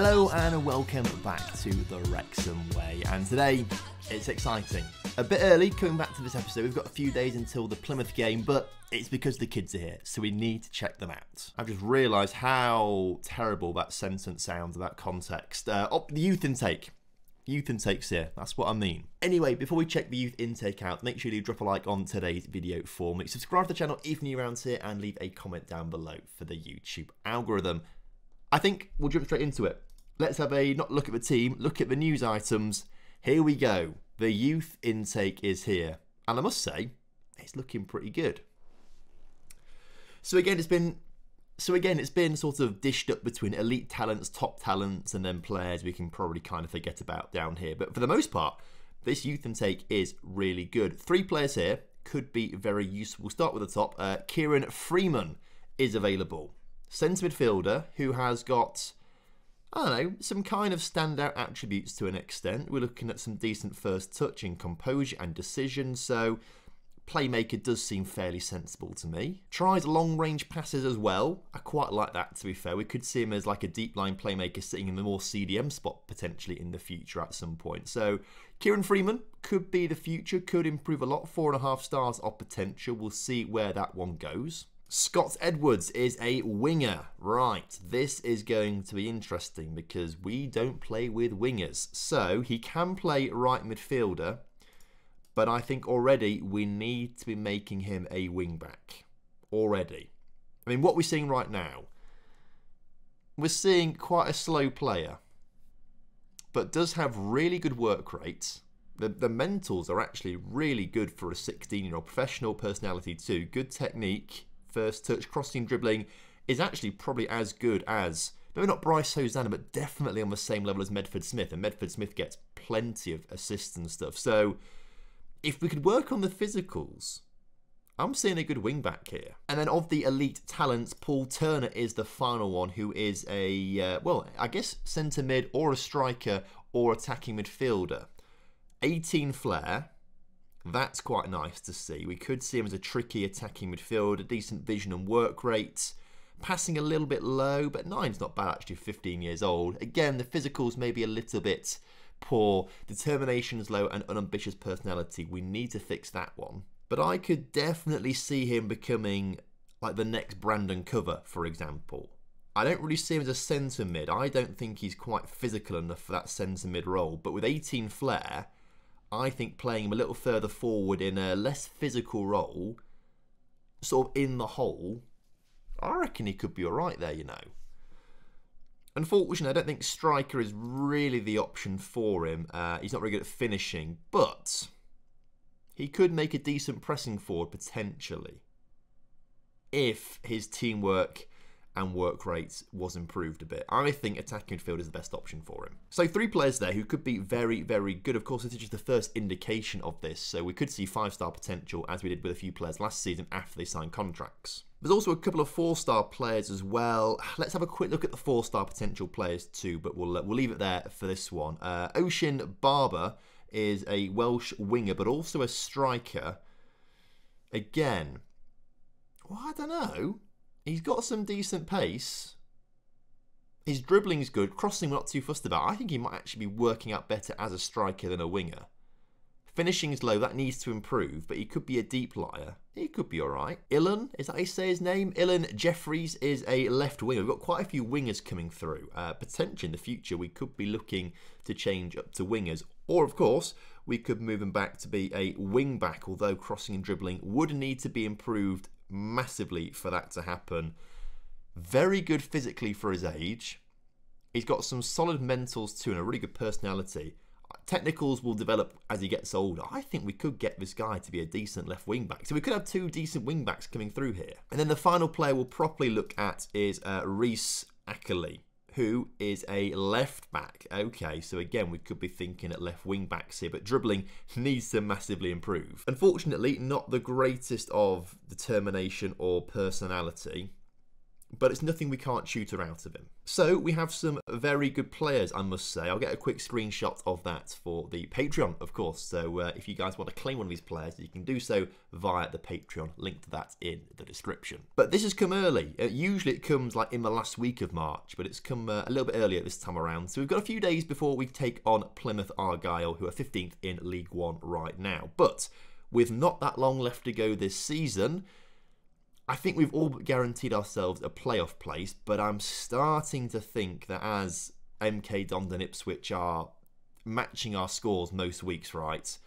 Hello and welcome back to the Wrexham Way, and today it's exciting. A bit early coming back to this episode. We've got a few days until the Plymouth game, but it's because the kids are here, so we need to check them out. I've just realised how terrible that sentence sounds without context. The youth intake. Youth intake's here, that's what I mean. Anyway, before we check the youth intake out, make sure you drop a like on today's video for me. Subscribe to the channel if you're new around here and leave a comment down below for the YouTube algorithm. I think we'll jump straight into it. Let's have a not look at the team, look at the news items. Here we go. The youth intake is here. And I must say, it's looking pretty good. So again, it's been sort of dished up between elite talents, top talents, and then players we can probably kind of forget about down here. But for the most part, this youth intake is really good. Three players here could be very useful. We'll start with the top. Kieran Freeman is available. Centre midfielder who has got, I don't know, some kind of standout attributes to an extent. We're looking at some decent first touch in composure and decision, so playmaker does seem fairly sensible to me. Tries long-range passes as well. I quite like that, to be fair. We could see him as like a deep-line playmaker sitting in the more CDM spot potentially in the future at some point. So Kieran Freeman could be the future, could improve a lot. 4.5 stars are potential. We'll see where that one goes. Scott Edwards is a winger. Right, this is going to be interesting because we don't play with wingers. So he can play right midfielder, but I think already we need to be making him a wing back. Already. I mean, what we're seeing right now, we're seeing quite a slow player, but does have really good work rates. The mentals are actually really good for a 16-year-old. Professional personality too. Good technique. First touch, crossing, dribbling is actually probably as good as, maybe not Bryce Hosanna, but definitely on the same level as Medford Smith. And Medford Smith gets plenty of assists and stuff. So if we could work on the physicals, I'm seeing a good wing back here. And then of the elite talents, Paul Turner is the final one, who is a, well, I guess centre mid or a striker or attacking midfielder. 18 flair. That's quite nice to see. We could see him as a tricky attacking midfielder, decent vision and work rates. Passing a little bit low, but 9's not bad actually, 15 years old. Again, the physicals may be a little bit poor. Determination's low and unambitious personality. We need to fix that one. But I could definitely see him becoming like the next Brandon Cover, for example. I don't really see him as a centre mid. I don't think he's quite physical enough for that centre mid role. But with 18 flair, I think playing him a little further forward in a less physical role, sort of in the hole, I reckon he could be alright there, you know. Unfortunately, I don't think striker is really the option for him. He's not very good at finishing, but he could make a decent pressing forward potentially if his teamwork and work rates was improved a bit. I think attacking midfield is the best option for him. So three players there who could be very, very good. Of course, this is just the first indication of this, so we could see 5-star potential as we did with a few players last season after they signed contracts. There's also a couple of 4-star players as well. Let's have a quick look at the 4-star potential players too, but we'll leave it there for this one. Ocean Barber is a Welsh winger, but also a striker. Again, well, I don't know. He's got some decent pace. His dribbling's good. Crossing, we're not too fussed about. I think he might actually be working out better as a striker than a winger. Finishing's low. That needs to improve, but he could be a deep liar. He could be all right. Ilan, is that how you say his name? Ilan Jeffries is a left winger. We've got quite a few wingers coming through. Potentially in the future, we could be looking to change up to wingers. Or, of course, we could move him back to be a wing back, although crossing and dribbling would need to be improved massively for that to happen. Very good physically for his age. He's got some solid mentals too and a really good personality. Technicals will develop as he gets older. I think we could get this guy to be a decent left wing back. So we could have two decent wing backs coming through here. And then the final player we'll properly look at is Reece Ackley, who is a left back. Okay, so again, we could be thinking at left wing backs here, but dribbling needs to massively improve. Unfortunately, not the greatest of determination or personality. but it's nothing we can't tutor out of him. So we have some very good players, I must say. I'll get a quick screenshot of that for the Patreon, of course. So if you guys want to claim one of these players, you can do so via the Patreon. Link to that in the description. But this has come early. Usually it comes like in the last week of March, but it's come a little bit earlier this time around. So we've got a few days before we take on Plymouth Argyle, who are 15th in League One right now. But with not that long left to go this season, I think we've all but guaranteed ourselves a playoff place, but I'm starting to think that as MK Dons and Ipswich are matching our scores most weeks, right,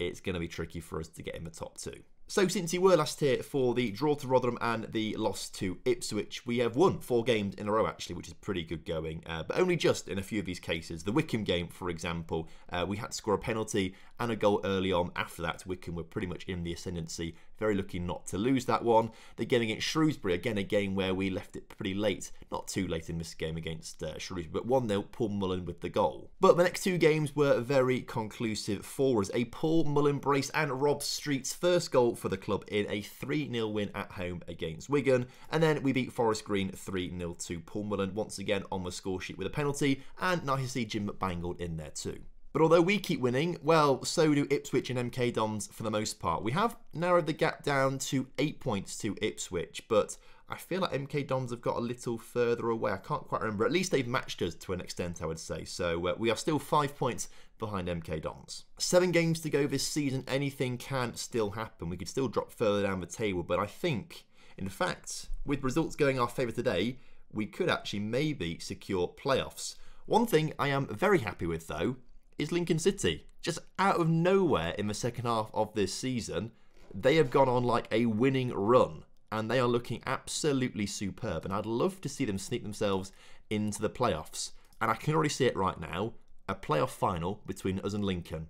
it's going to be tricky for us to get in the top two. So since you were last here for the draw to Rotherham and the loss to Ipswich, we have won 4 games in a row actually, which is pretty good going, but only just in a few of these cases. The Wickham game, for example, we had to score a penalty and a goal early on. After that, Wickham were pretty much in the ascendancy. Very lucky not to lose that one. The game against Shrewsbury, again, a game where we left it pretty late. Not too late in this game against Shrewsbury, but 1-0, Paul Mullin with the goal. But the next 2 games were very conclusive for us. A Paul Mullin brace and Rob Street's first goal for the club in a 3-0 win at home against Wigan. And then we beat Forest Green 3-0 to Paul Mullin, once again on the score sheet with a penalty. And nice to see Jim Mbangled in there too. But although we keep winning, well, so do Ipswich and MK Dons for the most part. We have narrowed the gap down to 8 points to Ipswich, but I feel like MK Dons have got a little further away. I can't quite remember. At least they've matched us to an extent, I would say. So we are still 5 points behind MK Dons. 7 games to go this season. Anything can still happen. We could still drop further down the table, but I think, in fact, with results going our favour today, we could actually maybe secure playoffs. One thing I am very happy with, though, is Lincoln City. Just out of nowhere in the second half of this season, they have gone on like a winning run and they are looking absolutely superb, and I'd love to see them sneak themselves into the playoffs. And I can already see it right now, a playoff final between us and Lincoln.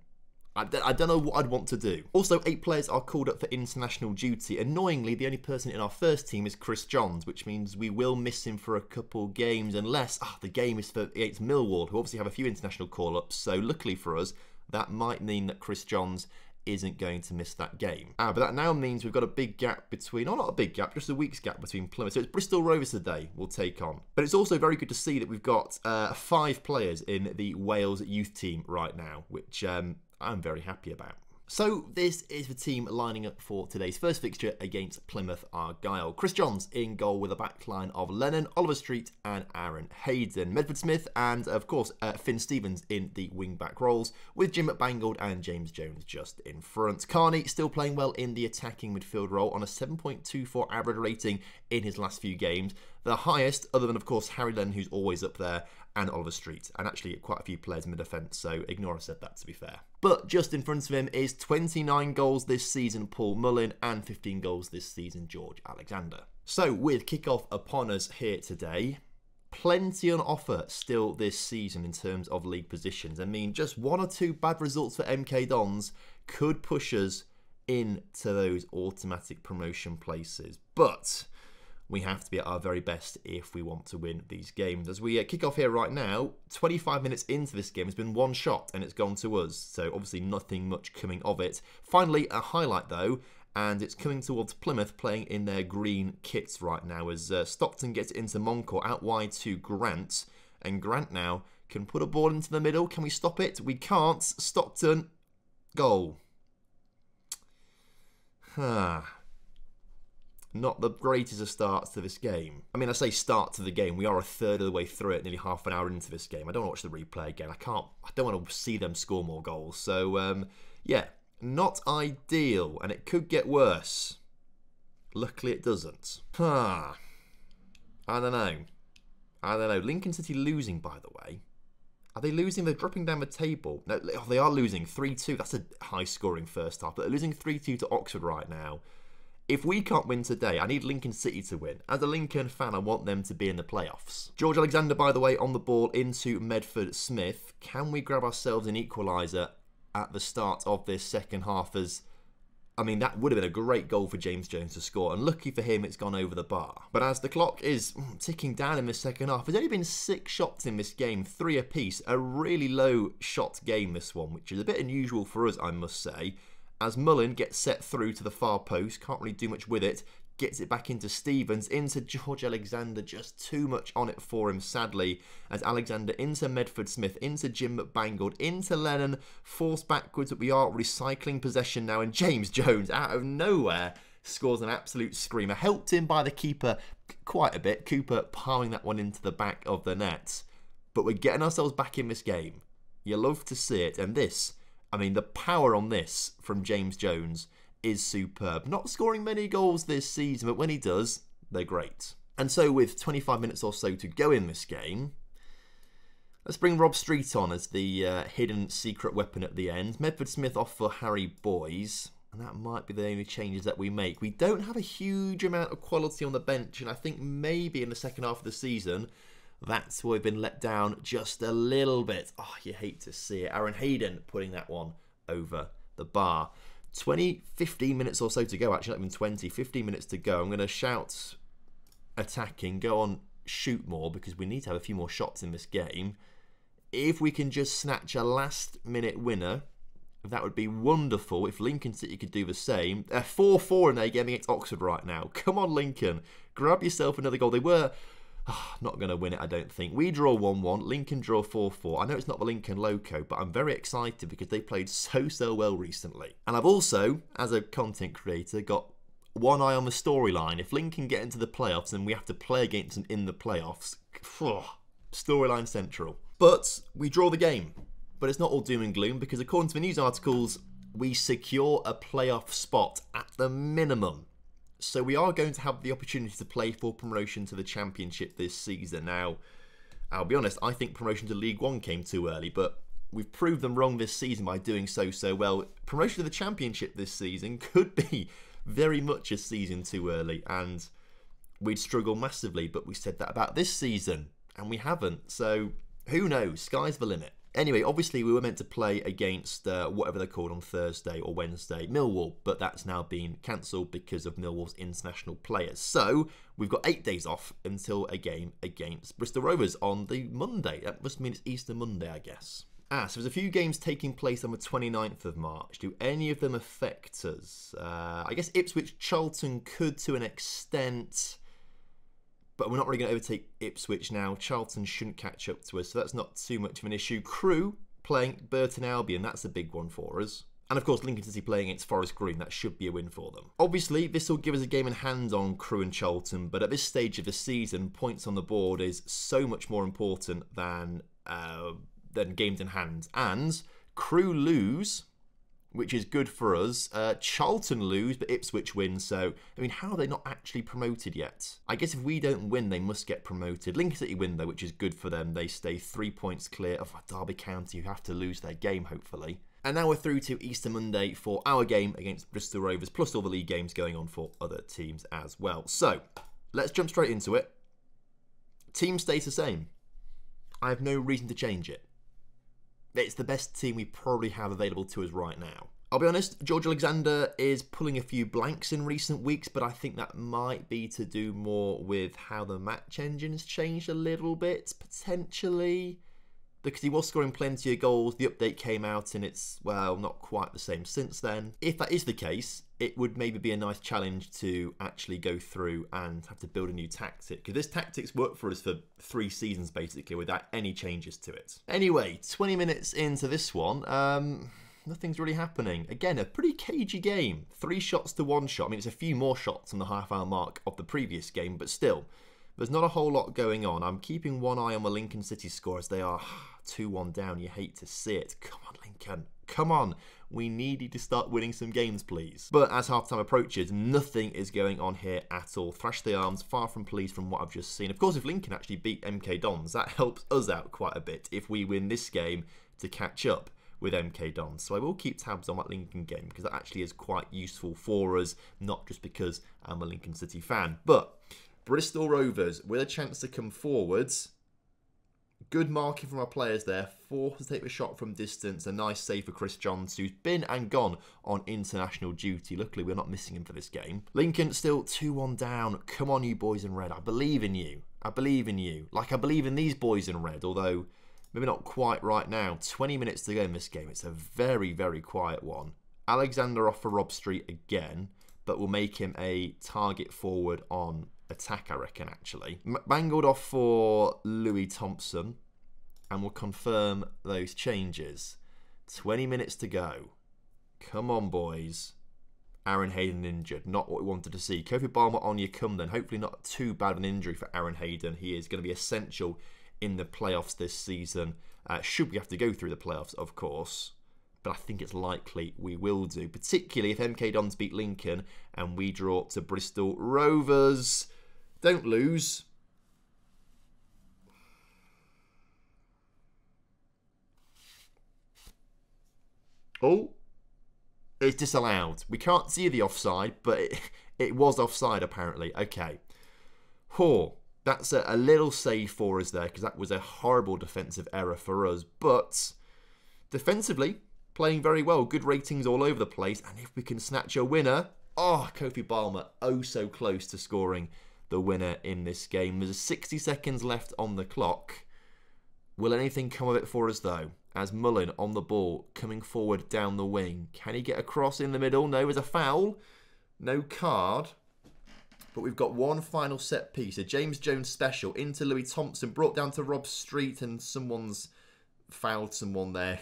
I don't know what I'd want to do. Also, 8 players are called up for international duty. Annoyingly, the only person in our first team is Chris Johns, which means we will miss him for a couple games unless the game is against Millwall, who obviously have a few international call-ups. So luckily for us, that might mean that Chris Johns isn't going to miss that game. But that now means we've got a big gap between, not a big gap, just a week's gap between Plymouth. So it's Bristol Rovers today we'll take on. But it's also very good to see that we've got 5 players in the Wales youth team right now, which I'm very happy about. So this is the team lining up for today's first fixture against Plymouth Argyle. Chris Johns in goal with a backline of Lennon, Oliver Street and Aaron Hayden. Medford Smith and, of course, Finn Stevens in the wing-back roles, with Jim Mbangled and James Jones just in front. Carney still playing well in the attacking midfield role on a 7.24 average rating in his last few games. The highest, other than, of course, Harry Lennon, who's always up there, and Oliver Street, and actually quite a few players in the defence, so ignore I said that, to be fair. But just in front of him is 29 goals this season, Paul Mullin, and 15 goals this season, George Alexander. So, with kickoff upon us here today, plenty on offer still this season in terms of league positions. I mean, just 1 or 2 bad results for MK Dons could push us into those automatic promotion places, but we have to be at our very best if we want to win these games. As we kick off here right now, 25 minutes into this game, it's been 1 shot and it's gone to us. So obviously nothing much coming of it. Finally, a highlight though, and it's coming towards Plymouth playing in their green kits right now as Stockton gets into Moncourt out wide to Grant. And Grant now can put a ball into the middle. Can we stop it? We can't. Stockton, goal. Not the greatest of starts to this game. I mean, I say start to the game. We are a third of the way through it, nearly half an hour into this game. I don't want to watch the replay again. I don't want to see them score more goals. So, yeah, not ideal. And it could get worse. Luckily, it doesn't. I don't know. Lincoln City losing, by the way. Are they losing? They're dropping down the table. No, they are losing 3-2. That's a high-scoring first half. But they're losing 3-2 to Oxford right now. If we can't win today, I need Lincoln City to win. As a Lincoln fan, I want them to be in the playoffs. George Alexander, by the way, on the ball into Medford Smith. Can we grab ourselves an equaliser at the start of this second half? As, I mean, that would have been a great goal for James Jones to score. And lucky for him, it's gone over the bar. But as the clock is ticking down in this second half, there's only been 6 shots in this game, 3 apiece. A really low shot game, this one, which is a bit unusual for us, I must say. As Mullin gets set through to the far post, can't really do much with it, gets it back into Stevens, into George Alexander, just too much on it for him, sadly, as Alexander into Medford Smith, into Jim Mbangled, into Lennon, forced backwards, but we are recycling possession now, and James Jones, out of nowhere, scores an absolute screamer, helped in by the keeper quite a bit, Cooper palming that one into the back of the net. But we're getting ourselves back in this game. You love to see it, and this, I mean, the power on this from James Jones is superb. Not scoring many goals this season, but when he does, they're great. And so with 25 minutes or so to go in this game, let's bring Rob Street on as the hidden secret weapon at the end. Medford Smith off for Harry Boys, and that might be the only changes that we make. We don't have a huge amount of quality on the bench, and I think maybe in the second half of the season, that's where we've been let down just a little bit. Oh, you hate to see it. Aaron Hayden putting that one over the bar. 15 minutes or so to go, actually, not even 20, 15 minutes to go. I'm going to shout attacking, go on, shoot more, because we need to have a few more shots in this game. If we can just snatch a last-minute winner, that would be wonderful. If Lincoln City could do the same. 4-4 in their game against Oxford right now. Come on, Lincoln. Grab yourself another goal. They were not going to win it, I don't think. We draw 1-1. Lincoln draw 4-4. I know it's not the Lincoln Loco, but I'm very excited because they played so well recently. And I've also, as a content creator, got one eye on the storyline. If Lincoln get into the playoffs and we have to play against them in the playoffs, storyline central. But we draw the game. But it's not all doom and gloom, because according to the news articles, we secure a playoff spot at the minimum. So we are going to have the opportunity to play for promotion to the Championship this season. Now, I'll be honest, I think promotion to League One came too early, but we've proved them wrong this season by doing so well. Promotion to the Championship this season could be very much a season too early, and we'd struggle massively, but we said that about this season, and we haven't. So, who knows? Sky's the limit. Anyway, obviously we were meant to play against whatever they're called on Thursday or Wednesday, Millwall, but that's now been cancelled because of Millwall's international players. So we've got 8 days off until a game against Bristol Rovers on the Monday. That must mean it's Easter Monday, I guess. So there's a few games taking place on the 29th of March. Do any of them affect us? I guess Ipswich Charlton could to an extent, but we're not really going to overtake Ipswich now. Charlton shouldn't catch up to us, so that's not too much of an issue. Crewe playing Burton Albion, that's a big one for us. And of course, Lincoln City playing against Forest Green, that should be a win for them. Obviously, this will give us a game in hand on Crewe and Charlton, but at this stage of the season, points on the board is so much more important than games in hand. And Crewe lose, which is good for us. Charlton lose, but Ipswich win, so, I mean, how are they not actually promoted yet? I guess if we don't win, they must get promoted. Lincoln City win, though, which is good for them. They stay 3 points clear of Derby County, who have to lose their game, hopefully. And now we're through to Easter Monday for our game against Bristol Rovers, plus all the league games going on for other teams as well. So, let's jump straight into it. Team stays the same. I have no reason to change it. It's the best team we probably have available to us right now. I'll be honest, George Alexander is pulling a few blanks in recent weeks, but I think that might be to do more with how the match engine's changed a little bit, potentially. Because he was scoring plenty of goals, the update came out and it's, well, not quite the same since then. If that is the case, it would maybe be a nice challenge to actually go through and have to build a new tactic. Because this tactic's worked for us for 3 seasons, basically, without any changes to it. Anyway, 20 minutes into this one, nothing's really happening. Again, a pretty cagey game. 3 shots to 1 shot. I mean, it's a few more shots on the half-hour mark of the previous game, but still, there's not a whole lot going on. I'm keeping one eye on the Lincoln City score as they are 2-1 down. You hate to see it. Come on, Lincoln. Come on. We need you to start winning some games, please. But as half-time approaches, nothing is going on here at all. Thrash the arms, far from pleased from what I've just seen. Of course, if Lincoln actually beat MK Dons, that helps us out quite a bit if we win this game to catch up with MK Dons. So I will keep tabs on that Lincoln game because that actually is quite useful for us, not just because I'm a Lincoln City fan. But Bristol Rovers with a chance to come forwards. Good marking from our players there. Forced to take the shot from distance. A nice save for Chris Johns, who's been and gone on international duty. Luckily, we're not missing him for this game. Lincoln still 2-1 down. Come on, you boys in red. I believe in you. I believe in you. Like I believe in these boys in red, although maybe not quite right now. 20 minutes to go in this game. It's a very, very quiet one. Alexander off for Rob Street again. but will make him a target forward on attack, I reckon, actually. Mbangled off for Louis Thompson, and we'll confirm those changes. 20 minutes to go. Come on, boys. Aaron Hayden injured. Not what we wanted to see. Kofi Balmer, on you come then. Hopefully not too bad an injury for Aaron Hayden. He is going to be essential in the playoffs this season. Should we have to go through the playoffs, of course. But I think it's likely we will do. Particularly if MK Dons beat Lincoln and we draw to Bristol Rovers. Don't lose. Oh. It's disallowed. We can't see the offside, but it was offside apparently. Okay. Oh, that's a little save for us there, because that was a horrible defensive error for us. But defensively, playing very well. Good ratings all over the place. And if we can snatch a winner... Oh, Kofi Balmer, oh so close to scoring the winner in this game. There's 60 seconds left on the clock. Will anything come of it for us though? As Mullin on the ball, coming forward down the wing. Can he get across in the middle? No, there's a foul. No card. But we've got one final set piece. A James Jones special into Louis Thompson, brought down to Rob Street, and someone's fouled someone there.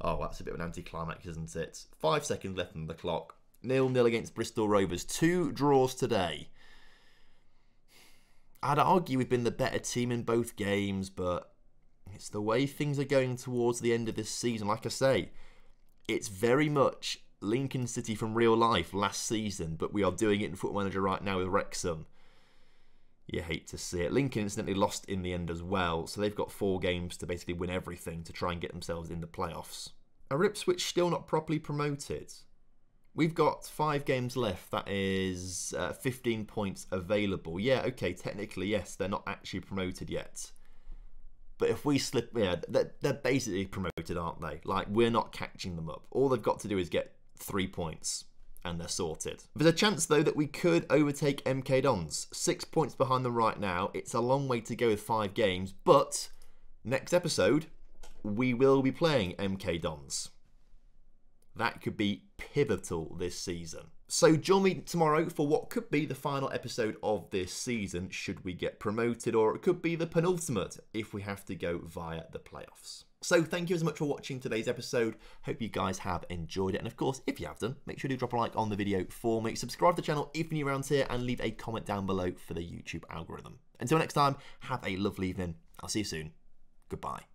Oh, that's a bit of an anticlimax, isn't it? 5 seconds left on the clock. 0-0 against Bristol Rovers. 2 draws today. I'd argue we've been the better team in both games, but... it's the way things are going towards the end of this season. Like I say, it's very much Lincoln City from real life last season, but we are doing it in Football Manager right now with Wrexham. You hate to see it. Lincoln incidentally lost in the end as well, so they've got 4 games to basically win everything to try and get themselves in the playoffs. Are Ipswich still not properly promoted? We've got 5 games left. That is 15 points available. Yeah, okay, technically, yes, they're not actually promoted yet. But if we slip, yeah, they're basically promoted, aren't they? Like, we're not catching them up. All they've got to do is get 3 points, and they're sorted. There's a chance, though, that we could overtake MK Dons. 6 points behind them right now. It's a long way to go with 5 games, but next episode, we will be playing MK Dons. That could be pivotal this season. So join me tomorrow for what could be the final episode of this season, should we get promoted, or it could be the penultimate if we have to go via the playoffs. So thank you as much for watching today's episode. Hope you guys have enjoyed it. And of course, if you have done, make sure to drop a like on the video for me. Subscribe to the channel if you're new around here, and leave a comment down below for the YouTube algorithm. Until next time, have a lovely evening. I'll see you soon. Goodbye.